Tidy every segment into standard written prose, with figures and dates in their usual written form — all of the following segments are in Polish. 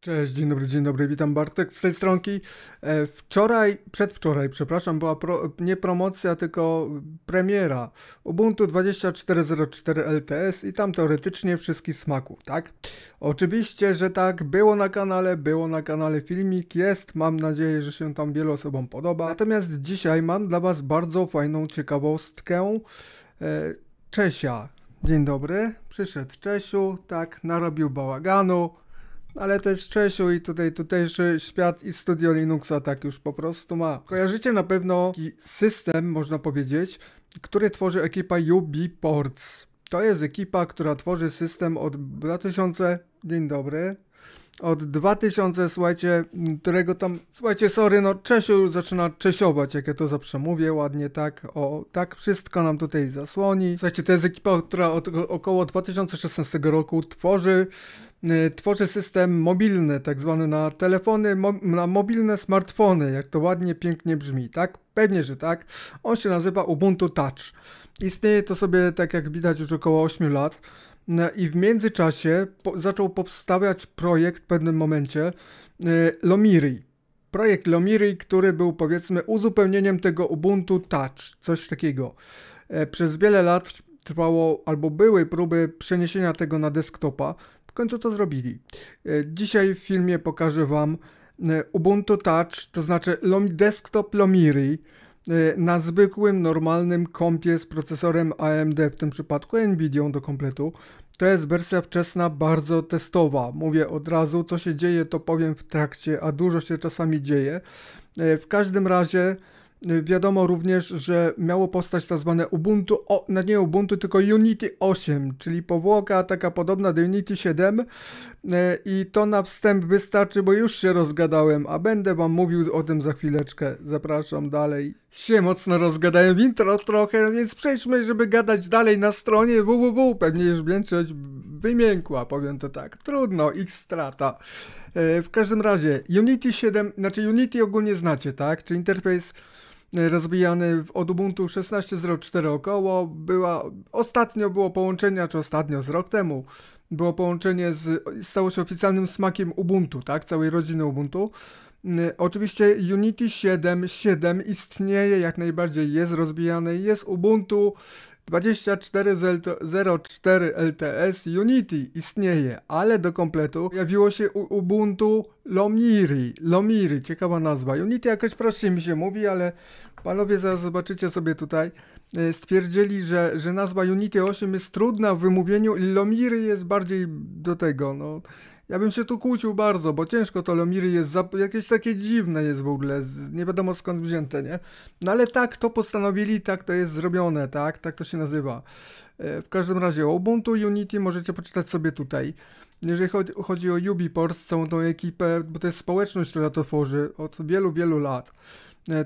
Cześć, dzień dobry, witam Bartek z tej stronki. Przedwczoraj, była nie promocja, tylko premiera Ubuntu 24.04 LTS i tam teoretycznie wszystkich smaków, tak? Oczywiście, że tak, było na kanale filmik, jest, mam nadzieję, że się tam wielu osobom podoba. Natomiast dzisiaj mam dla Was bardzo fajną ciekawostkę. Czesia, dzień dobry, przyszedł Czesiu, tak, narobił bałaganu. Ale też Czesiu i tutejszy świat i studio Linuxa tak już po prostu ma. Kojarzycie na pewno taki system, można powiedzieć, który tworzy ekipa UBPorts. To jest ekipa, która tworzy system od 2000... Dzień dobry. Od 2000, słuchajcie, którego tam... Słuchajcie, sorry, no Czesiu już zaczyna czesiować, jak ja to zawsze mówię, ładnie tak, o, tak wszystko nam tutaj zasłoni. Słuchajcie, to jest ekipa, która od około 2016 roku tworzy system mobilny, tak zwany na telefony, na mobilne smartfony, jak to ładnie, pięknie brzmi, tak? Pewnie, że tak. On się nazywa Ubuntu Touch. Istnieje to sobie, tak jak widać, już około 8 lat. I w międzyczasie zaczął powstawać projekt w pewnym momencie Lomiri. Projekt Lomiri, który był, powiedzmy, uzupełnieniem tego Ubuntu Touch, coś takiego. Przez wiele lat trwało, albo były próby przeniesienia tego na desktopa. W końcu to zrobili. Dzisiaj w filmie pokażę Wam Ubuntu Touch, to znaczy desktop Lomiri, na zwykłym, normalnym kompie z procesorem AMD, w tym przypadku Nvidia do kompletu. To jest wersja wczesna, bardzo testowa. Mówię od razu, co się dzieje, to powiem w trakcie, a dużo się czasami dzieje. W każdym razie wiadomo również, że miało powstać tak zwane Ubuntu, nie Ubuntu, tylko Unity 8, czyli powłoka taka podobna do Unity 7 i to na wstęp wystarczy, bo już się rozgadałem, a będę Wam mówił o tym za chwileczkę. Zapraszam dalej. Się mocno rozgadałem w intro trochę, więc przejdźmy, żeby gadać dalej na stronie www. Pewnie już większość wymiękła, powiem to tak. Trudno, ich strata. W każdym razie, Unity 7, znaczy Unity ogólnie znacie, tak? Czy interfejs rozwijany od Ubuntu 16.04 około, ostatnio, z rok temu, było połączenie, stało się oficjalnym smakiem Ubuntu, tak, całej rodziny Ubuntu. Oczywiście Unity 7.7 istnieje, jak najbardziej jest rozwijane, jest Ubuntu 24.04 LTS Unity istnieje, ale do kompletu pojawiło się Ubuntu Lomiri. Lomiri, ciekawa nazwa. Unity jakoś prościej mi się mówi, ale panowie zaraz zobaczycie sobie tutaj. Stwierdzili, że nazwa Unity 8 jest trudna w wymówieniu i Lomiri jest bardziej do tego, no. Ja bym się tu kłócił bardzo, bo ciężko to Lomiri jest, jakieś takie dziwne jest w ogóle, nie wiadomo skąd wzięte, nie? No ale tak to postanowili, tak to jest zrobione, tak? Tak to się nazywa. W każdym razie o Ubuntu Unity możecie poczytać sobie tutaj. Jeżeli chodzi o UBPorts, całą tą ekipę, bo to jest społeczność, która to tworzy od wielu, wielu lat,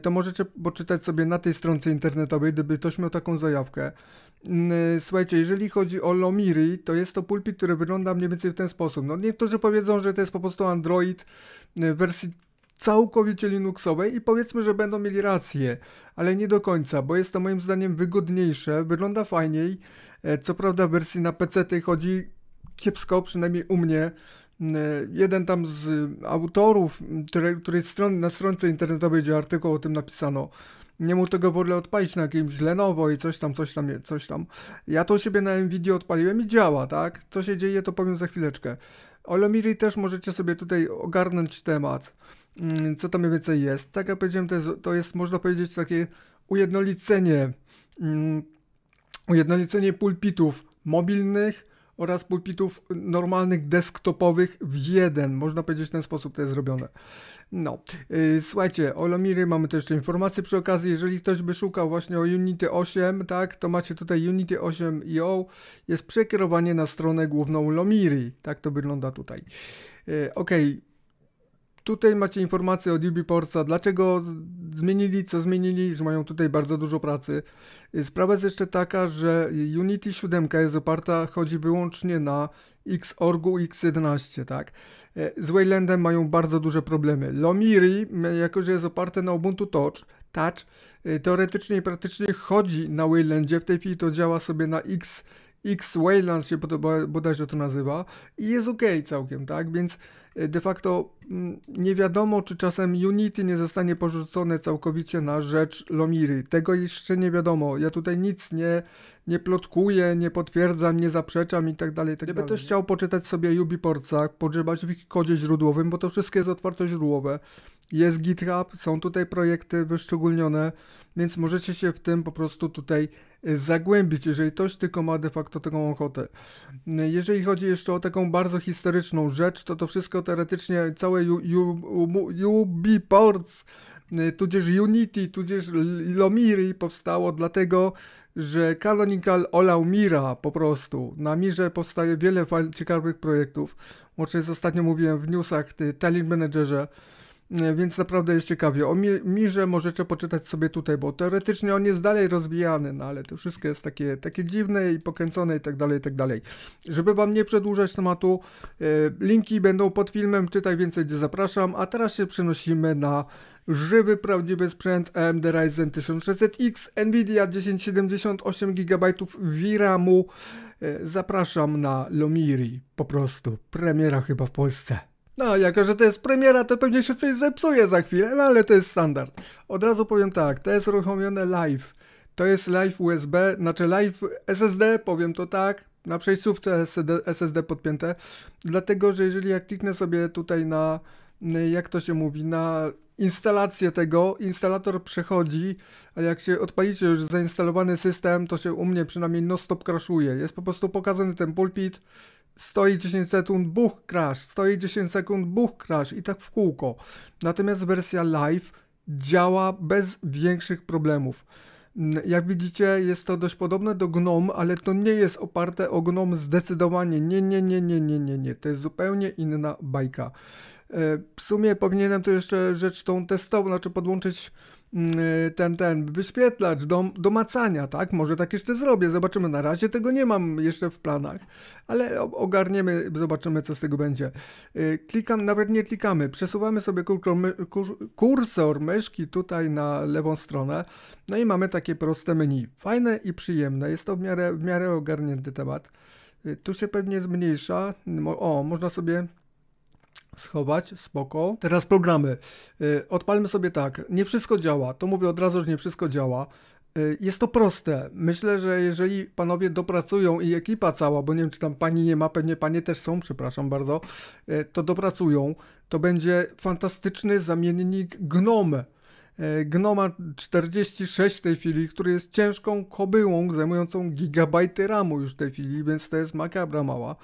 to możecie poczytać sobie na tej stronce internetowej, gdyby ktoś miał taką zajawkę. Słuchajcie, jeżeli chodzi o Lomiri, to jest to pulpit, który wygląda mniej więcej w ten sposób. No niektórzy powiedzą, że to jest po prostu Android w wersji całkowicie linuxowej i powiedzmy, że będą mieli rację, ale nie do końca, bo jest to moim zdaniem wygodniejsze, wygląda fajniej. Co prawda w wersji na PC tej chodzi kiepsko, przynajmniej u mnie. Jeden tam z autorów, na stronce internetowej, gdzie artykuł o tym napisano, nie mógł tego w ogóle odpalić na jakimś Lenovo i coś tam. Ja to u siebie na Nvidia odpaliłem i działa, tak? Co się dzieje, to powiem za chwileczkę. O Lomiri też możecie sobie tutaj ogarnąć temat, co tam mniej więcej jest. Tak jak powiedziałem, to jest, można powiedzieć, takie ujednolicenie pulpitów mobilnych oraz pulpitów normalnych, desktopowych w jeden. Można powiedzieć, w ten sposób to jest zrobione. No, słuchajcie, o Lomiri mamy też jeszcze informacje przy okazji. Jeżeli ktoś by szukał właśnie o Unity 8, tak, to macie tutaj Unity 8.io. Jest przekierowanie na stronę główną Lomiri. Tak to wygląda tutaj. Okej. Tutaj macie informacje od UBPortsa, dlaczego zmienili, co zmienili, że mają tutaj bardzo dużo pracy. Sprawa jest jeszcze taka, że Unity 7 jest oparta, chodzi wyłącznie na Xorgu i X11, tak? Z Waylandem mają bardzo duże problemy. Lomiri, jako że jest oparte na Ubuntu Touch, teoretycznie i praktycznie chodzi na Waylandzie, w tej chwili to działa sobie na X, X Wayland się bodajże to nazywa i jest ok całkiem, tak? Więc de facto nie wiadomo, czy czasem Unity nie zostanie porzucone całkowicie na rzecz Lomiri. Tego jeszcze nie wiadomo. Ja tutaj nic nie plotkuję, nie potwierdzam, nie zaprzeczam i tak dalej. Gdyby też chciał poczytać sobie UBPortsa, pogrzebać w ich kodzie źródłowym, bo to wszystko jest otwartoźródłowe. Jest GitHub, są tutaj projekty wyszczególnione, więc możecie się w tym po prostu tutaj zagłębić, jeżeli ktoś tylko ma de facto taką ochotę. Jeżeli chodzi jeszcze o taką bardzo historyczną rzecz, to wszystko teoretycznie, całe UBPorts, tudzież Unity, tudzież Lomiri powstało dlatego, że Canonical olał Mira po prostu. Na Mirze powstaje wiele ciekawych projektów. Łącznie z ostatnio mówiłem w newsach, Talent Managerze. Więc naprawdę jest ciekawie. O Mirze możecie poczytać sobie tutaj, bo teoretycznie on jest dalej rozwijany, no ale to wszystko jest takie dziwne i pokręcone i tak dalej, i tak dalej. Żeby wam nie przedłużać tematu, linki będą pod filmem, czytaj więcej, gdzie zapraszam, a teraz się przenosimy na żywy, prawdziwy sprzęt AMD Ryzen 1600x, Nvidia 1070, 8 GB VRAM-u. Zapraszam na Lomiri, po prostu, premiera chyba w Polsce. No, jako że to jest premiera, to pewnie się coś zepsuje za chwilę, no ale to jest standard. Od razu powiem tak, to jest uruchomione live. To jest live USB, znaczy live SSD, powiem to tak, na przejściówce SSD podpięte. Dlatego, że jeżeli ja kliknę sobie tutaj na, jak to się mówi, na instalację tego, instalator przechodzi, a jak się odpalicie już zainstalowany system, to się u mnie przynajmniej non stop crashuje. Jest po prostu pokazany ten pulpit, stoi 10 sekund, buch, crash, stoi 10 sekund, buch, crash i tak w kółko. Natomiast wersja live działa bez większych problemów. Jak widzicie, jest to dość podobne do GNOME, ale to nie jest oparte o GNOME zdecydowanie. Nie. To jest zupełnie inna bajka. W sumie powinienem tu jeszcze rzecz tą testową, znaczy podłączyć ten wyświetlacz do macania, tak? Może tak jeszcze zrobię, zobaczymy. Na razie tego nie mam jeszcze w planach, ale ogarniemy, zobaczymy, co z tego będzie. Klikam, nawet nie klikamy, przesuwamy sobie kursor myszki tutaj na lewą stronę, no i mamy takie proste menu. Fajne i przyjemne, jest to w miarę ogarnięty temat. Tu się pewnie zmniejsza, o, można sobie schować, spoko. Teraz programy. Odpalmy sobie tak. Nie wszystko działa. To mówię od razu, że nie wszystko działa. Jest to proste. Myślę, że jeżeli panowie dopracują i ekipa cała, bo nie wiem, czy tam pani nie ma, pewnie panie też są, przepraszam bardzo, to dopracują. To będzie fantastyczny zamiennik GNOME. GNOME 46 w tej chwili, który jest ciężką kobyłą zajmującą gigabajty ramu już w tej chwili, więc to jest makabra mała.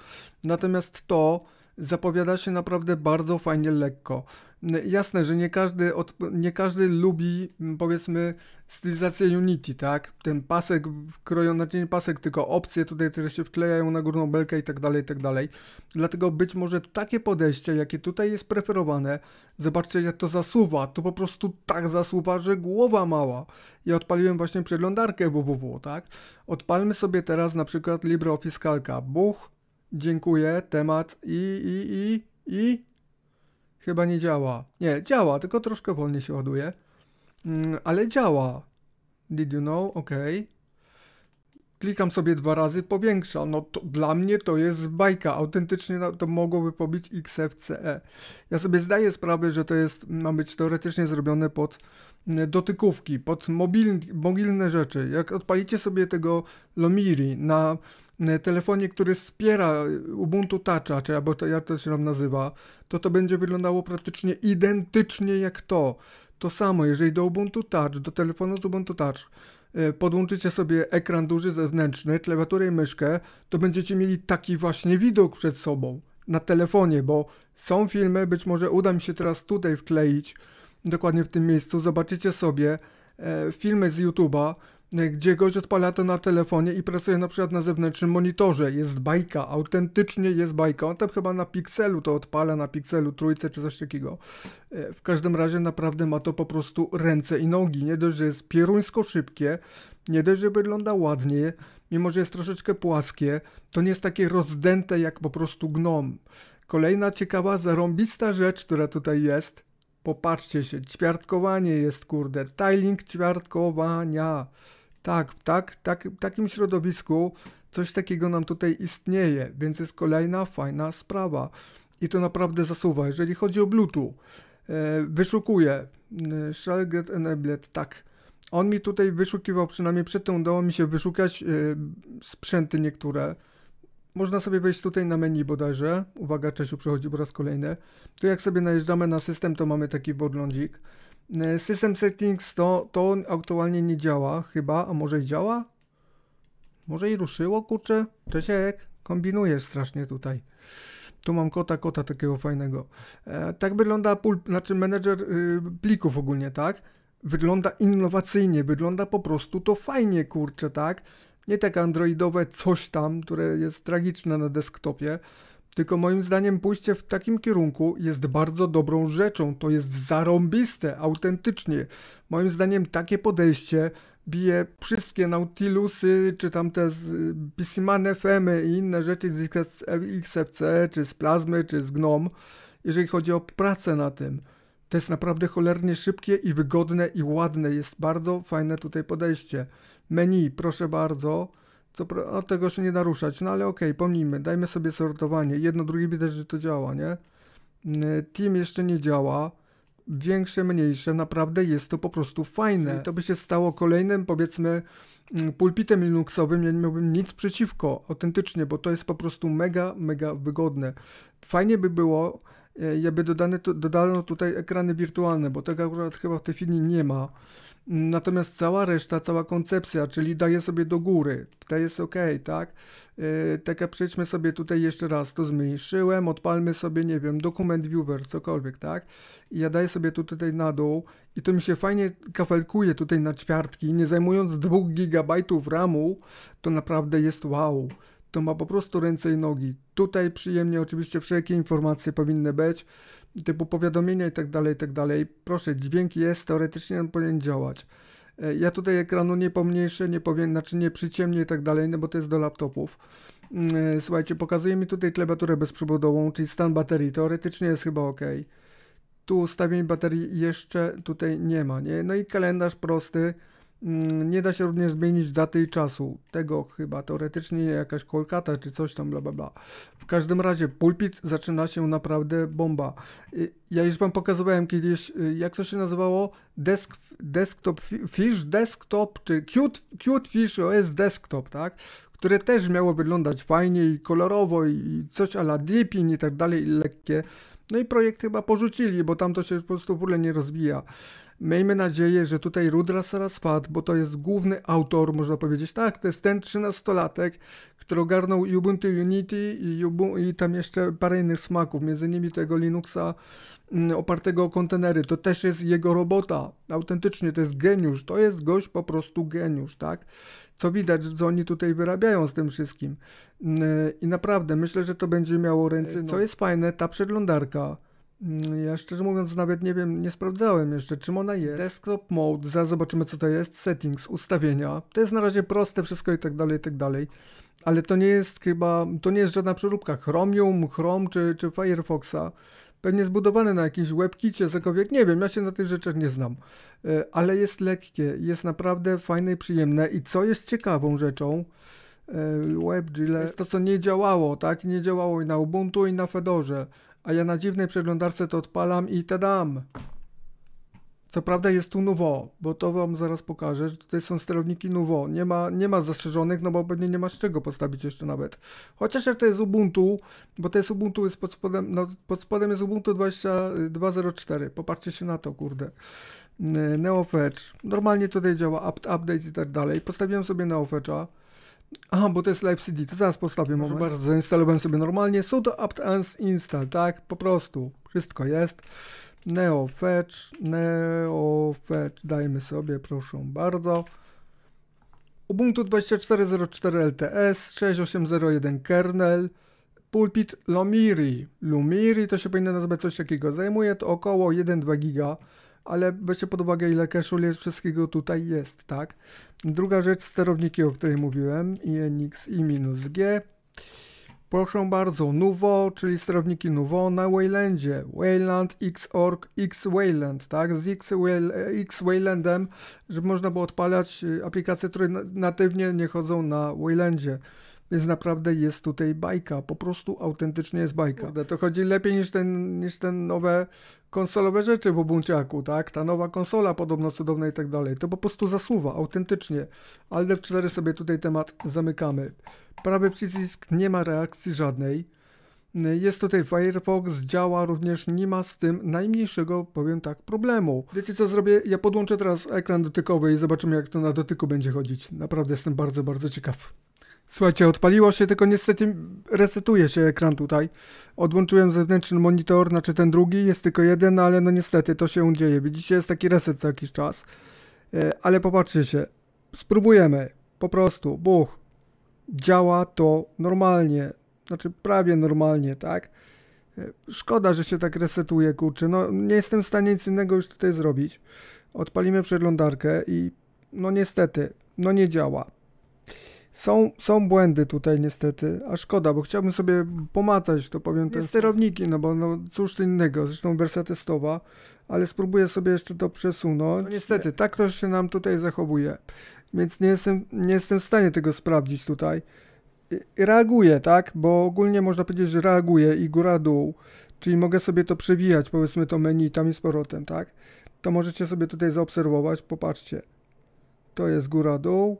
Natomiast to zapowiada się naprawdę bardzo fajnie, lekko. Jasne, że nie każdy lubi, powiedzmy, stylizację Unity, tak? Ten pasek, krojony, nie pasek, tylko opcje tutaj, które się wklejają na górną belkę i tak dalej, i tak dalej. Dlatego być może takie podejście, jakie tutaj jest preferowane, zobaczcie, jak to zasuwa. To po prostu tak zasuwa, że głowa mała. Ja odpaliłem właśnie przeglądarkę www, tak? Odpalmy sobie teraz na przykład LibreOffice Calca. Buch. Dziękuję, temat i chyba nie działa. Nie, działa, tylko troszkę wolniej się ładuje, ale działa. Did you know? Ok. Klikam sobie dwa razy, powiększa. No to dla mnie to jest bajka. Autentycznie to mogłoby pobić XFCE. Ja sobie zdaję sprawę, że to jest, ma być teoretycznie zrobione pod dotykówki, pod mobilne rzeczy. Jak odpalicie sobie tego Lomiri na telefonie, który wspiera Ubuntu Toucha, czy jak to się nam nazywa, to będzie wyglądało praktycznie identycznie jak to. To samo, jeżeli do Ubuntu Touch, do telefonu z Ubuntu Touch podłączycie sobie ekran duży zewnętrzny, klawiaturę i myszkę, to będziecie mieli taki właśnie widok przed sobą na telefonie, bo są filmy, być może uda mi się teraz tutaj wkleić, dokładnie w tym miejscu, zobaczycie sobie filmy z YouTube'a, gdzie gość odpala to na telefonie i pracuje na przykład na zewnętrznym monitorze. Jest bajka, autentycznie jest bajka. On tam chyba na pikselu to odpala, na pikselu trójce czy coś takiego. W każdym razie naprawdę ma to po prostu ręce i nogi. Nie dość, że jest pieruńsko szybkie, nie dość, że wygląda ładnie, mimo że jest troszeczkę płaskie, to nie jest takie rozdęte jak po prostu GNOME. Kolejna ciekawa, zarąbista rzecz, która tutaj jest. Popatrzcie się, ćwiartkowanie jest, kurde, tiling ćwiartkowania. Tak, w takim środowisku Coś takiego nam tutaj istnieje, więc jest kolejna fajna sprawa i to naprawdę zasuwa. Jeżeli chodzi o Bluetooth, wyszukuję Shell Get Enabled, tak. On mi tutaj wyszukiwał, przynajmniej przedtem udało mi się wyszukać sprzęty niektóre. Można sobie wejść tutaj na menu bodajże. Uwaga, Czesiu przychodzi po raz kolejny. Tu jak sobie najeżdżamy na system, to mamy taki podglądzik. System settings to aktualnie nie działa chyba, a może i działa? Może i ruszyło, kurczę? Czesiek, kombinujesz strasznie tutaj. Tu mam kota takiego fajnego. Tak wygląda menedżer plików ogólnie, tak? Wygląda innowacyjnie, wygląda po prostu to fajnie, kurczę, tak? Nie tak androidowe coś tam, które jest tragiczne na desktopie, tylko moim zdaniem pójście w takim kierunku jest bardzo dobrą rzeczą. To jest zarąbiste, autentycznie. Moim zdaniem takie podejście bije wszystkie Nautilusy, czy tamte z PCManFM i inne rzeczy z XFCE, czy z Plasmy, czy z GNOME, jeżeli chodzi o pracę na tym. To jest naprawdę cholernie szybkie i wygodne i ładne. Jest bardzo fajne tutaj podejście. Menu, proszę bardzo. Od tego się nie da ruszać, no ale okej, pomnijmy. Dajmy sobie sortowanie. Jedno, drugie, widać, że to działa, nie? Team jeszcze nie działa. Większe, mniejsze. Naprawdę jest to po prostu fajne. I to by się stało kolejnym, powiedzmy, pulpitem linuxowym. Ja nie miałbym nic przeciwko, autentycznie, bo to jest po prostu mega, mega wygodne. Fajnie by było, jakby dodano tutaj ekrany wirtualne, bo tego akurat chyba w tej chwili nie ma. Natomiast cała reszta, cała koncepcja, czyli daje sobie do góry, to jest ok, tak? Tak jak przejdźmy sobie tutaj jeszcze raz, to zmniejszyłem, odpalmy sobie, nie wiem, dokument viewer, cokolwiek, tak? I ja daję sobie tu tutaj na dół i to mi się fajnie kafelkuje tutaj na ćwiartki, nie zajmując 2 GB RAM-u, to naprawdę jest wow. To ma po prostu ręce i nogi. Tutaj przyjemnie oczywiście wszelkie informacje powinny być, typu powiadomienia i tak dalej, i tak dalej. Proszę, dźwięk jest, teoretycznie on powinien działać. Ja tutaj ekranu nie pomniejszę, nie powiem, znaczy nie przyciemnię i tak dalej, no bo to jest do laptopów. Słuchajcie, pokazuje mi tutaj klawiaturę bezprzewodową, czyli stan baterii. Teoretycznie jest chyba ok. Tu ustawień baterii jeszcze tutaj nie ma, nie? No i kalendarz prosty. Nie da się również zmienić daty i czasu. Tego chyba teoretycznie jakaś kolkata czy coś tam, bla bla bla. W każdym razie pulpit zaczyna się naprawdę bomba. Ja już wam pokazywałem kiedyś, jak to się nazywało, desktop fish, desktop, czy cute fish OS desktop, tak? Które też miało wyglądać fajnie i kolorowo i coś a la Deepin i tak dalej, i lekkie. No i projekt chyba porzucili, bo tam to się już po prostu w ogóle nie rozwija. Miejmy nadzieję, że tutaj Rudra Saraswat, bo to jest główny autor, można powiedzieć, tak, to jest ten 13-latek, który ogarnął Ubuntu Unity i tam jeszcze parę innych smaków, między innymi tego Linuxa opartego o kontenery. To też jest jego robota, autentycznie, to jest geniusz, to jest gość po prostu geniusz, tak? Co widać, że oni tutaj wyrabiają z tym wszystkim. I naprawdę, myślę, że to będzie miało ręce. Co jest fajne, ta przeglądarka. Ja szczerze mówiąc nawet nie wiem, nie sprawdzałem jeszcze, czym ona jest. Desktop mode, zaraz zobaczymy, co to jest. Settings, ustawienia. To jest na razie proste wszystko i tak dalej, ale to nie jest chyba, to nie jest żadna przeróbka Chromium, Chrome czy Firefoxa. Pewnie zbudowane na jakimś webkicie, cokolwiek, nie wiem, ja się na tych rzeczach nie znam. Ale jest lekkie, jest naprawdę fajne i przyjemne. I co jest ciekawą rzeczą, WebGL jest to, co nie działało, tak? Nie działało i na Ubuntu, i na Fedorze. A ja na dziwnej przeglądarce to odpalam i tadam. Co prawda jest tu Nouveau, bo to wam zaraz pokażę, że tutaj są sterowniki Nouveau. Nie ma zastrzeżonych, no bo pewnie nie ma z czego postawić jeszcze nawet. Chociaż jak to jest Ubuntu, bo to jest Ubuntu, jest pod spodem, no pod spodem jest Ubuntu 22.04. Popatrzcie się na to, kurde. NeoFetch. Normalnie tutaj działa Apt, update i tak dalej. Postawiłem sobie NeoFetcha. Aha, bo to jest live CD, to zaraz postawię, może bardzo zainstalowałem sobie normalnie, sudo apt install, tak, po prostu, wszystko jest, NeoFetch, dajmy sobie, proszę bardzo, Ubuntu 24.04 LTS, 6.8.0.1 kernel, pulpit Lomiri, to się powinno nazywać coś takiego, zajmuje to około 1-2 giga, ale weźcie pod uwagę, ile cache'u jest, wszystkiego tutaj jest, tak? Druga rzecz, sterowniki, o której mówiłem, INX i -G. Proszę bardzo, Nouveau, czyli sterowniki Nouveau na Waylandzie. Wayland, Xorg, X-Wayland, tak? Z X-Waylandem, żeby można było odpalać aplikacje, które natywnie nie chodzą na Waylandzie. Więc naprawdę jest tutaj bajka, po prostu autentycznie jest bajka. To chodzi lepiej niż te nowe konsolowe rzeczy w Ubunciaku, tak? Ta nowa konsola podobno cudowna i tak dalej. To po prostu zasuwa, autentycznie. Ale F4 sobie tutaj temat zamykamy. Prawy przycisk, nie ma reakcji żadnej. Jest tutaj Firefox, działa również, nie ma z tym najmniejszego, powiem tak, problemu. Wiecie co zrobię? Ja podłączę teraz ekran dotykowy i zobaczymy, jak to na dotyku będzie chodzić. Naprawdę jestem bardzo, bardzo ciekaw. Słuchajcie, odpaliło się, tylko niestety resetuje się ekran tutaj. Odłączyłem zewnętrzny monitor, znaczy ten drugi, jest tylko jeden, ale no niestety to się dzieje. Widzicie, jest taki reset co jakiś czas. Ale popatrzcie się, spróbujemy, po prostu, buch. Działa to normalnie. Znaczy prawie normalnie, tak? Szkoda, że się tak resetuje, kurczę. No nie jestem w stanie nic innego już tutaj zrobić. Odpalimy przeglądarkę i no niestety, no nie działa. Są błędy tutaj niestety, a szkoda, bo chciałbym sobie pomacać, to powiem, te sterowniki, no bo no, cóż to innego, zresztą wersja testowa, ale spróbuję sobie jeszcze to przesunąć. No niestety, tak to się nam tutaj zachowuje, więc nie jestem w stanie tego sprawdzić tutaj. Reaguje, tak? Bo ogólnie można powiedzieć, że reaguje i góra-dół, czyli mogę sobie to przewijać, powiedzmy to menu tam i z powrotem, tak? To możecie sobie tutaj zaobserwować, popatrzcie. To jest góra-dół,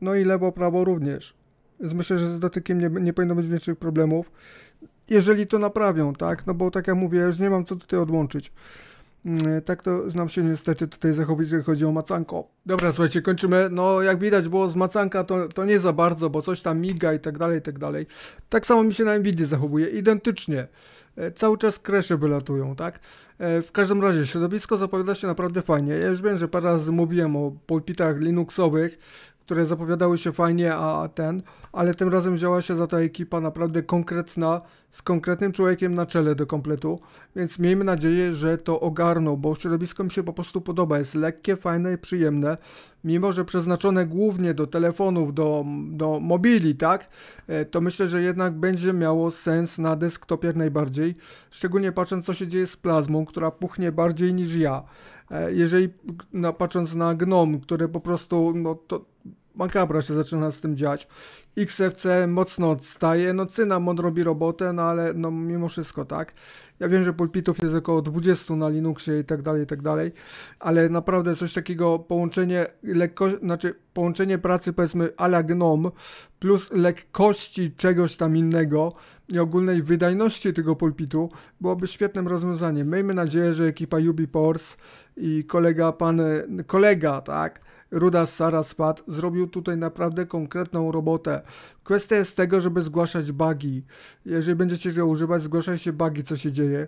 no i lewo-prawo również. Więc myślę, że z dotykiem nie powinno być większych problemów, jeżeli to naprawią, tak? No bo tak jak mówię, ja już nie mam co tutaj odłączyć. Tak to nam się niestety tutaj zachowić, jeżeli chodzi o macanko. Dobra, słuchajcie, kończymy. No jak widać było z macanka to nie za bardzo, bo coś tam miga i tak dalej, i tak dalej. Tak samo mi się na Nvidia zachowuje, identycznie. Cały czas kresze wylatują, tak? W każdym razie środowisko zapowiada się naprawdę fajnie. Ja już wiem, że parę razy mówiłem o pulpitach linuxowych, które zapowiadały się fajnie, ale tym razem wzięła się za to ekipa naprawdę konkretna, z konkretnym człowiekiem na czele do kompletu, więc miejmy nadzieję, że to ogarną, bo środowisko mi się po prostu podoba, jest lekkie, fajne i przyjemne, mimo że przeznaczone głównie do telefonów, do mobili, tak, to myślę, że jednak będzie miało sens na desktopie jak najbardziej, szczególnie patrząc co się dzieje z plazmą, która puchnie bardziej niż ja, jeżeli patrząc na GNOME, które po prostu, no to makabra się zaczyna z tym dziać. XFCE mocno odstaje, no Cynamon robi robotę, no ale no mimo wszystko, tak? Ja wiem, że pulpitów jest około 20 na Linuxie i tak dalej, ale naprawdę coś takiego, połączenie połączenie pracy powiedzmy a la GNOME plus lekkości czegoś tam innego i ogólnej wydajności tego pulpitu byłoby świetnym rozwiązaniem. Miejmy nadzieję, że ekipa UBPorts i kolega, tak? Ruda Saraswat zrobił tutaj naprawdę konkretną robotę. Kwestia jest tego, żeby zgłaszać bugi. Jeżeli będziecie go używać, zgłaszajcie bugi, co się dzieje.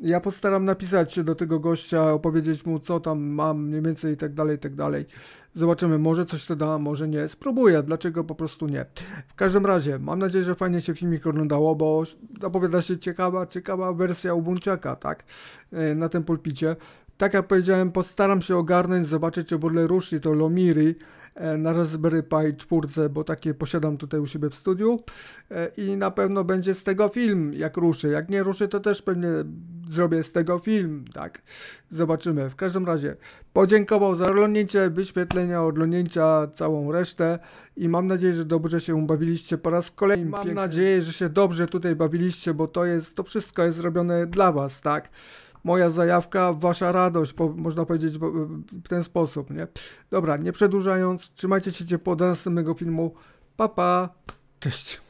Ja postaram napisać się do tego gościa, opowiedzieć mu, co tam mam, mniej więcej i tak dalej, i tak dalej. Zobaczymy, może coś to da, może nie. Spróbuję, dlaczego po prostu nie. W każdym razie, mam nadzieję, że fajnie się filmik oglądało, bo zapowiada się ciekawa wersja Ubunciaka, tak? Na tym pulpicie. Tak jak powiedziałem, postaram się ogarnąć, zobaczyć, czy w ogóle ruszy to Lomiri na Raspberry Pi 4, bo takie posiadam tutaj u siebie w studiu i na pewno będzie z tego film, jak ruszy. Jak nie ruszy, to też pewnie zrobię z tego film, tak? Zobaczymy. W każdym razie podziękował za oglądnięcie, wyświetlenia, oglądnięcia, całą resztę i mam nadzieję, że dobrze się bawiliście po raz kolejny. Mam nadzieję, że się dobrze tutaj bawiliście, bo to wszystko jest robione dla was, tak? Moja zajawka, wasza radość, można powiedzieć w ten sposób, nie? Dobra, nie przedłużając, trzymajcie się ciepło do następnego filmu. Pa, pa, cześć.